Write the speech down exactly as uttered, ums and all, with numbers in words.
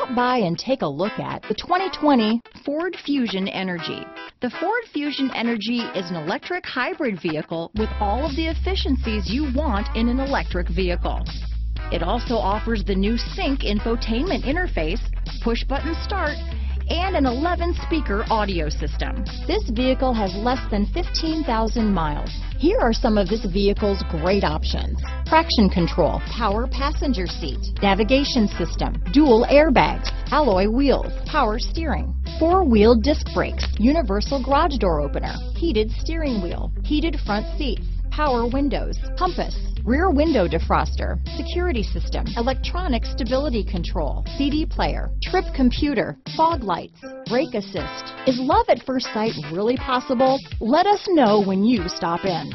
Stop by and take a look at the twenty twenty Ford Fusion Energi. The Ford Fusion Energi is an electric hybrid vehicle with all of the efficiencies you want in an electric vehicle. It also offers the new SYNC infotainment interface, push button start, and an eleven speaker audio system. This vehicle has less than fifteen thousand miles. Here are some of this vehicle's great options: traction control, power passenger seat, navigation system, dual airbags, alloy wheels, power steering, four-wheel disc brakes, universal garage door opener, heated steering wheel, heated front seats, power windows, compass, rear window defroster, security system, electronic stability control, C D player, trip computer, fog lights, brake assist. Is love at first sight really possible? Let us know when you stop in.